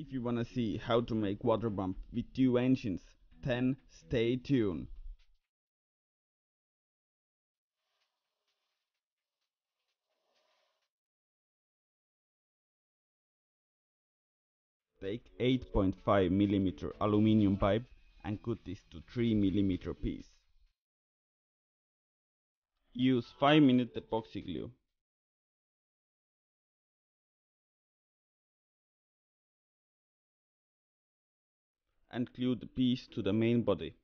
If you wanna see how to make water pump with two engines, then stay tuned. Take 8.5mm aluminium pipe and cut this to 3mm piece. Use 5-minute epoxy glue. And glue the piece to the main body.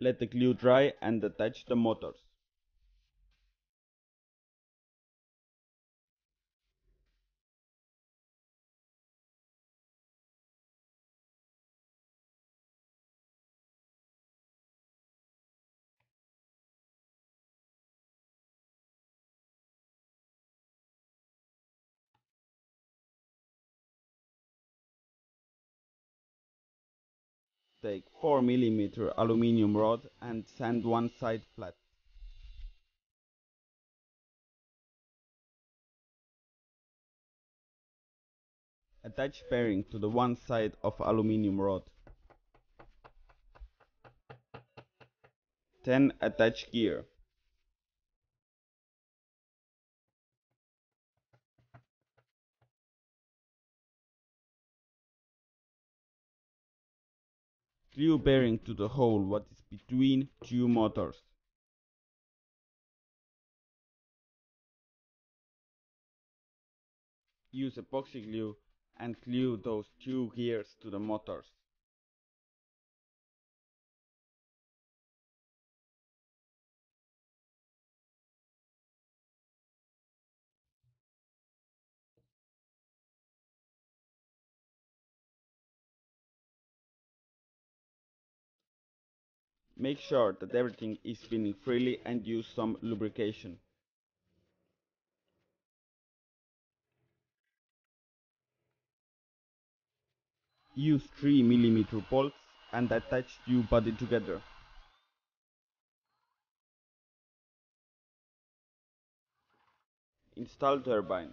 Let the glue dry and attach the motors. Take 4mm aluminium rod and sand one side flat. Attach bearing to the one side of aluminium rod. Then attach gear. Glue bearing to the hole what is between two motors. Use epoxy glue and glue those two gears to the motors. Make sure that everything is spinning freely and use some lubrication. Use 3mm bolts and attach two bodies together. Install turbine.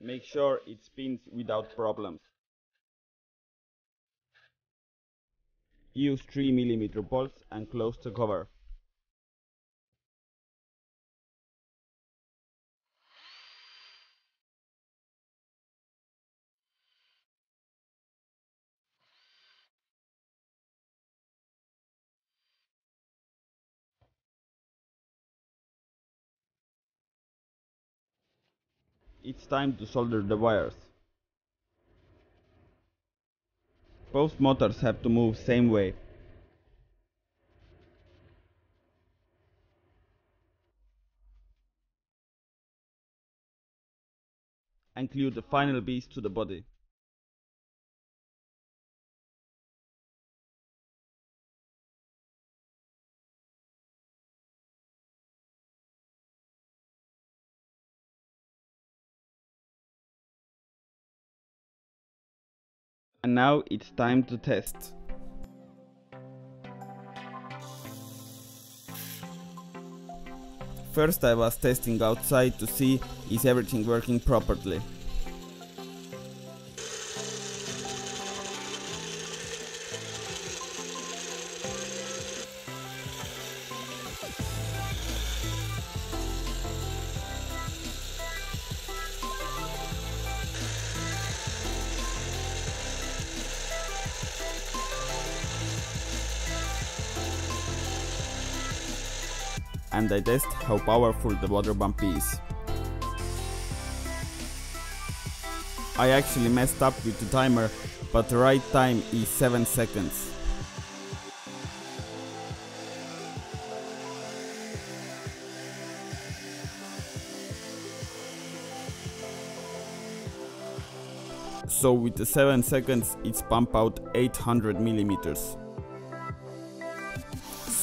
Make sure it spins without problems. Use 3mm bolts and close the cover. It's time to solder the wires. Both motors have to move same way. And glue the final piece to the body. And now it's time to test. First I was testing outside to see is everything working properly. And I test how powerful the water pump is. I actually messed up with the timer, but the right time is 7 seconds. So with the 7 seconds it's pumped out 800mm.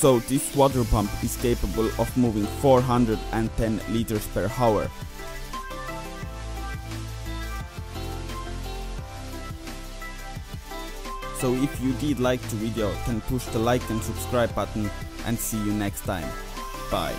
So this water pump is capable of moving 410 liters per hour. So if you did like the video, then push the like and subscribe button, and see you next time. Bye.